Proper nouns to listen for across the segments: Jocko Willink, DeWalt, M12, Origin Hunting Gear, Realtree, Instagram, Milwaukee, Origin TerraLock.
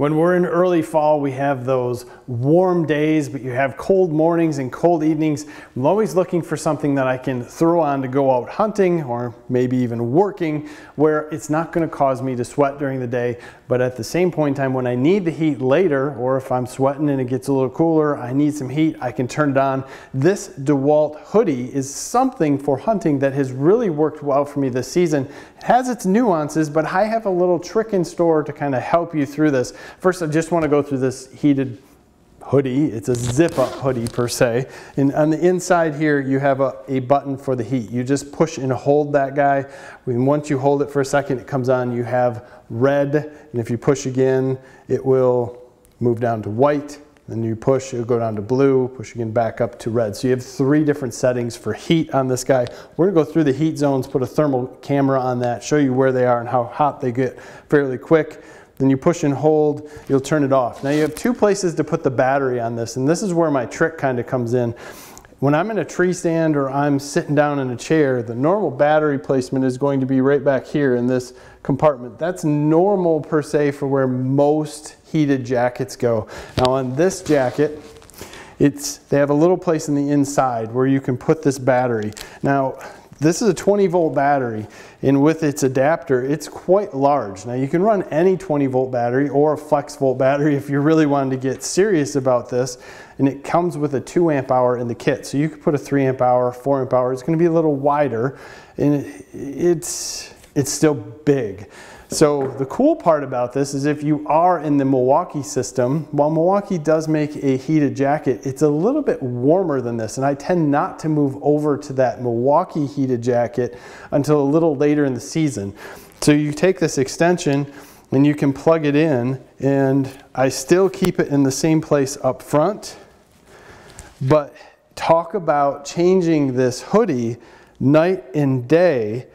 When we're in early fall, we have those warm days, but you have cold mornings and cold evenings. I'm always looking for something that I can throw on to go out hunting or maybe even working, where it's not going to cause me to sweat during the day. But at the same point in time, when I need the heat later, or if I'm sweating and it gets a little cooler, I need some heat, I can turn it on. This DeWalt hoodie is something for hunting that has really worked well for me this season. It has its nuances, but I have a little trick in store to kind of help you through this. First, I just want to go through this heated hoodie. It's a zip-up hoodie per se. And on the inside here, you have a button for the heat. You just push and hold that guy. And once you hold it for a second, it comes on. You have red, and if you push again, it will move down to white. Then you push, it'll go down to blue, push again back up to red. So you have three different settings for heat on this guy. We're gonna go through the heat zones, put a thermal camera on that, show you where they are and how hot they get fairly quick. Then you push and hold, you'll turn it off. Now you have two places to put the battery on this, and this is where my trick kind of comes in. When I'm in a tree stand or I'm sitting down in a chair, the normal battery placement is going to be right back here in this compartment. That's normal per se for where most heated jackets go. Now on this jacket, they have a little place in the inside where you can put this battery. Now, this is a 20-volt battery, and with its adapter, it's quite large. Now, you can run any 20-volt battery or a flex-volt battery if you really wanted to get serious about this, and it comes with a 2-amp-hour in the kit. So you could put a 3-amp-hour, 4-amp-hour. It's going to be a little wider, and it's still big. So the cool part about this is if you are in the Milwaukee system, while Milwaukee does make a heated jacket, it's a little bit warmer than this. And I tend not to move over to that Milwaukee heated jacket until a little later in the season. So you take this extension and you can plug it in, and I still keep it in the same place up front. But talk about changing this hoodie night and day.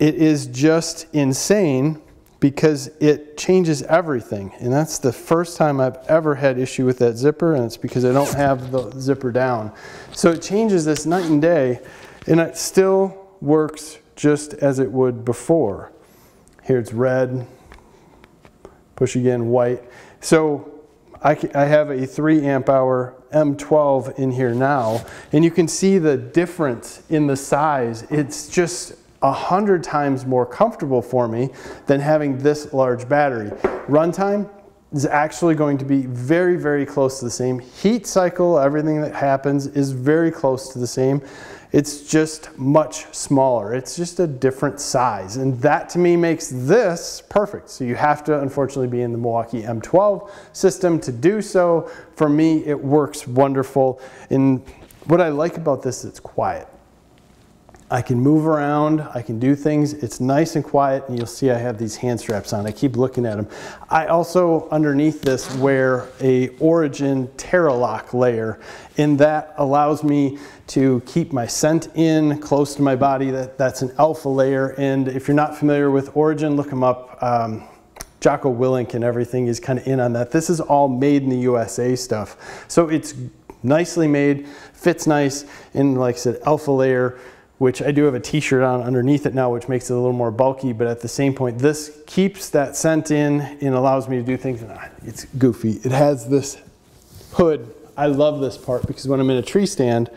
It is just insane, because it changes everything. And that's the first time I've ever had issue with that zipper, and it's because I don't have the zipper down. So it changes this night and day, and it still works just as it would before. Here it's red, push again, white. So I have a 3-amp-hour M12 in here now, and you can see the difference in the size. It's just 100 times more comfortable for me than having this large battery. Runtime is actually going to be very, very close to the same. Heat cycle, everything that happens is very close to the same. It's just much smaller. It's just a different size. And that to me makes this perfect. So you have to unfortunately be in the Milwaukee M12 system to do so. For me, it works wonderful. And what I like about this is it's quiet. I can move around, I can do things, it's nice and quiet, and you'll see I have these hand straps on. I keep looking at them. I also, underneath this, wear a Origin TerraLock layer, and that allows me to keep my scent in close to my body. That's an alpha layer, and if you're not familiar with Origin, look them up. Jocko Willink and everything is kind of in on that. This is all made in the USA stuff. So it's nicely made, fits nice, and like I said, alpha layer, which I do have a t-shirt on underneath it now, which makes it a little more bulky, but at the same point, this keeps that scent in and allows me to do things. It's goofy. It has this hood. I love this part because when I'm in a tree stand,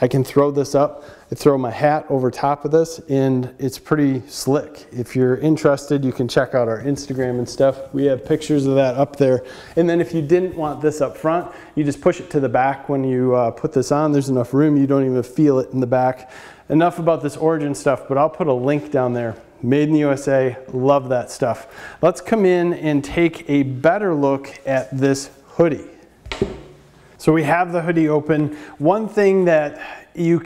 I can throw this up. I throw my hat over top of this, and it's pretty slick. If you're interested, you can check out our Instagram and stuff. We have pictures of that up there. And then if you didn't want this up front, you just push it to the back when you put this on. There's enough room. You don't even feel it in the back. Enough about this Origin stuff, but I'll put a link down there. Made in the USA, love that stuff. Let's come in and take a better look at this hoodie. So we have the hoodie open. One thing that you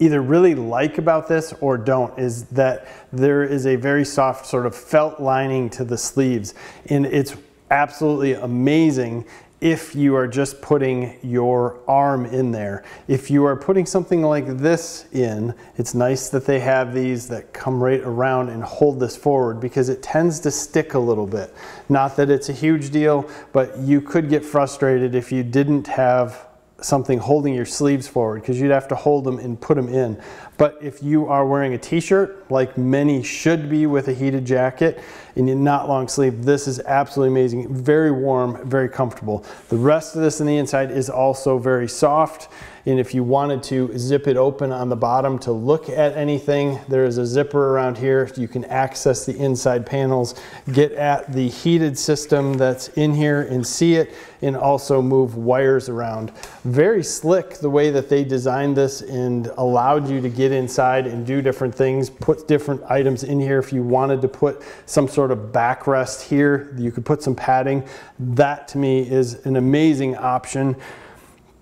either really like about this or don't is that there is a very soft sort of felt lining to the sleeves, and it's absolutely amazing if you are just putting your arm in there. If you are putting something like this in, it's nice that they have these that come right around and hold this forward, because it tends to stick a little bit. Not that it's a huge deal, but you could get frustrated if you didn't have something holding your sleeves forward, because you'd have to hold them and put them in. But if you are wearing a t-shirt, like many should be with a heated jacket, and you're not long sleeve, this is absolutely amazing. Very warm, very comfortable. The rest of this on the inside is also very soft, and if you wanted to zip it open on the bottom to look at anything, there is a zipper around here. You can access the inside panels, get at the heated system that's in here and see it, and also move wires around. Very slick the way that they designed this and allowed you to get inside and do different things, put different items in here. If you wanted to put some sort of backrest here, you could put some padding. That to me is an amazing option.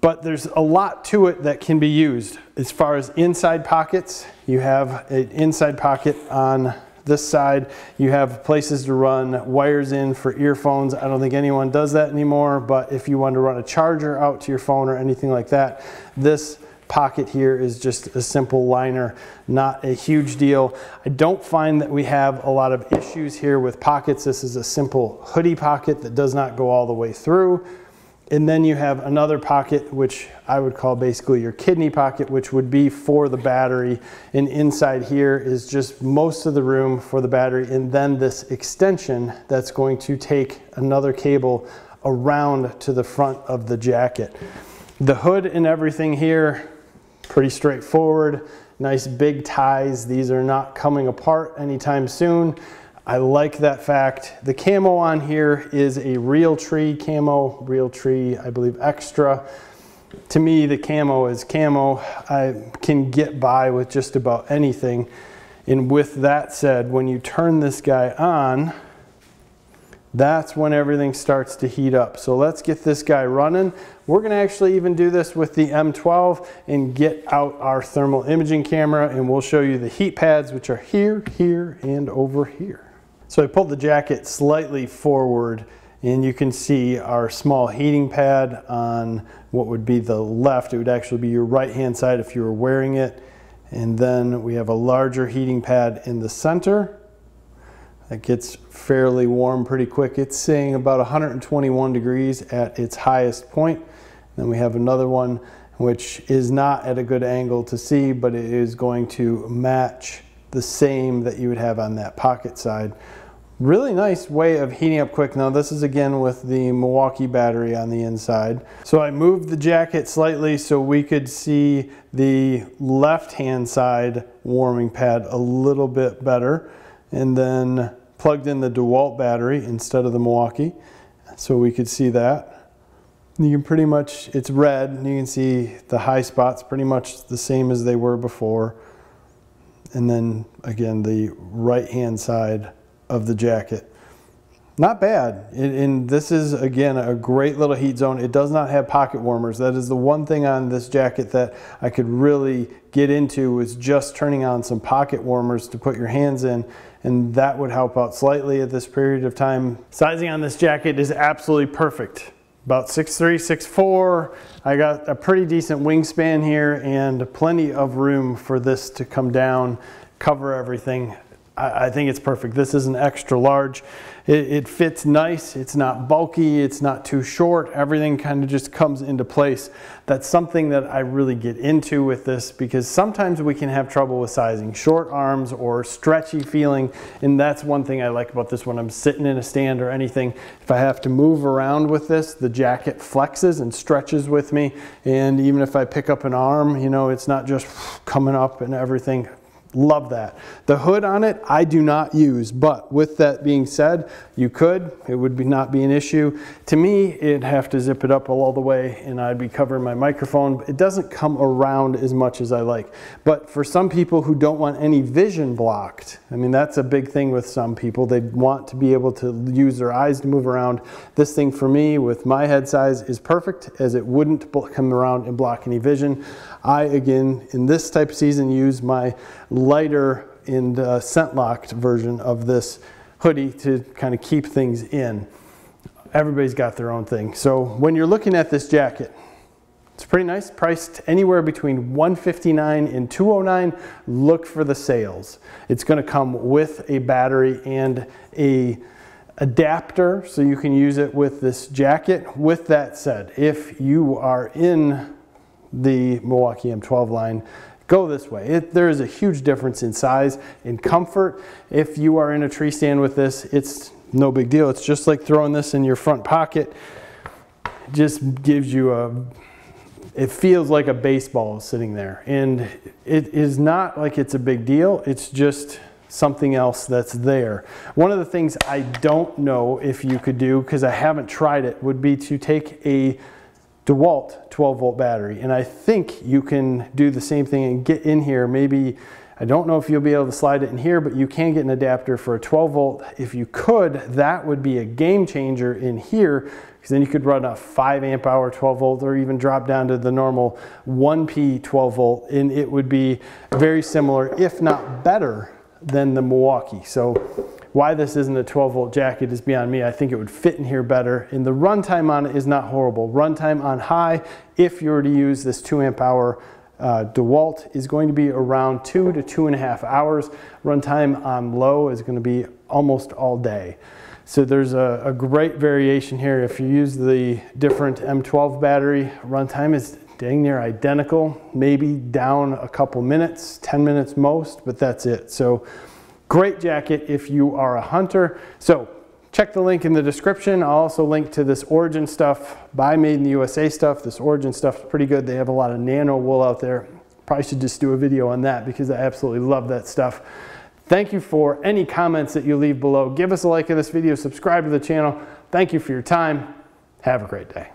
But there's a lot to it that can be used. As far as inside pockets, you have an inside pocket on this side. You have places to run wires in for earphones. I don't think anyone does that anymore, but if you want to run a charger out to your phone or anything like that, this pocket here is just a simple liner, not a huge deal. I don't find that we have a lot of issues here with pockets. This is a simple hoodie pocket that does not go all the way through. And then you have another pocket, which I would call basically your kidney pocket, which would be for the battery. And inside here is just most of the room for the battery. And then this extension that's going to take another cable around to the front of the jacket. The hood and everything here, pretty straightforward. Nice big ties. These are not coming apart anytime soon. I like that fact. The camo on here is a Realtree camo, Realtree, I believe, Extra. To me, the camo is camo. I can get by with just about anything. And with that said, when you turn this guy on, that's when everything starts to heat up. So let's get this guy running. We're gonna actually even do this with the M12 and get out our thermal imaging camera, and we'll show you the heat pads, which are here, here, and over here. So I pulled the jacket slightly forward and you can see our small heating pad on what would be the left. It would actually be your right hand side if you were wearing it. And then we have a larger heating pad in the center. That gets fairly warm pretty quick. It's saying about 121 degrees at its highest point. And then we have another one which is not at a good angle to see, but it is going to match the same that you would have on that pocket side. Really nice way of heating up quick. Now this is again with the Milwaukee battery on the inside. So I moved the jacket slightly so we could see the left-hand side warming pad a little bit better, and then plugged in the DeWalt battery instead of the Milwaukee so we could see that. You can pretty much, it's red, and you can see the high spots pretty much the same as they were before. And then again, the right-hand side of the jacket. Not bad. And this is, again, a great little heat zone. It does not have pocket warmers. That is the one thing on this jacket that I could really get into, was just turning on some pocket warmers to put your hands in, and that would help out slightly at this period of time. Sizing on this jacket is absolutely perfect. About 6'3", 6'4". I got a pretty decent wingspan here and plenty of room for this to come down, cover everything. I think it's perfect. This is an extra large. It fits nice. It's not bulky. It's not too short. Everything kind of just comes into place. That's something that I really get into with this, because sometimes we can have trouble with sizing. Short arms or stretchy feeling, and that's one thing I like about this. When I'm sitting in a stand or anything, if I have to move around with this, the jacket flexes and stretches with me, and even if I pick up an arm, you know, it's not just coming up and everything. Love that. The hood on it, I do not use, but with that being said, you could. It would not be an issue. To me, it'd have to zip it up all the way and I'd be covering my microphone. It doesn't come around as much as I like. But for some people who don't want any vision blocked, I mean, that's a big thing with some people. They want to be able to use their eyes to move around. This thing for me, with my head size, is perfect, as it wouldn't come around and block any vision. I, again, in this type of season, use my lighter and scent locked version of this hoodie to kind of keep things in. Everybody's got their own thing. So when you're looking at this jacket, it's pretty nice, priced anywhere between $159 and $209. Look for the sales. It's going to come with a battery and a adapter so you can use it with this jacket. With that said, if you are in the Milwaukee M12 line, go this way. There is a huge difference in size and comfort. If you are in a tree stand with this, it's no big deal. It's just like throwing this in your front pocket. It just gives you a, it feels like a baseball sitting there. And it is not like it's a big deal. It's just something else that's there. One of the things I don't know if you could do, because I haven't tried it, would be to take a DeWalt 12-volt battery, and I think you can do the same thing and get in here. Maybe, I don't know if you'll be able to slide it in here, but you can get an adapter for a 12-volt. If you could, that would be a game changer in here, because then you could run a 5 amp hour 12-volt or even drop down to the normal 1P 12-volt, and it would be very similar, if not better, than the Milwaukee. So why this isn't a 12-volt jacket is beyond me. I think it would fit in here better, and the runtime on it is not horrible. Runtime on high, if you were to use this 2 amp hour DeWalt, is going to be around 2 to 2.5 hours. Runtime on low is going to be almost all day. So there's a great variation here. If you use the different M12 battery, runtime is dang near identical, maybe down a couple minutes, 10 minutes most, but that's it. So great jacket if you are a hunter. So check the link in the description. I'll also link to this Origin stuff, buy made in the USA stuff. This Origin stuff's pretty good. They have a lot of nano wool out there. Probably should just do a video on that because I absolutely love that stuff. Thank you for any comments that you leave below. Give us a like of this video, subscribe to the channel. Thank you for your time. Have a great day.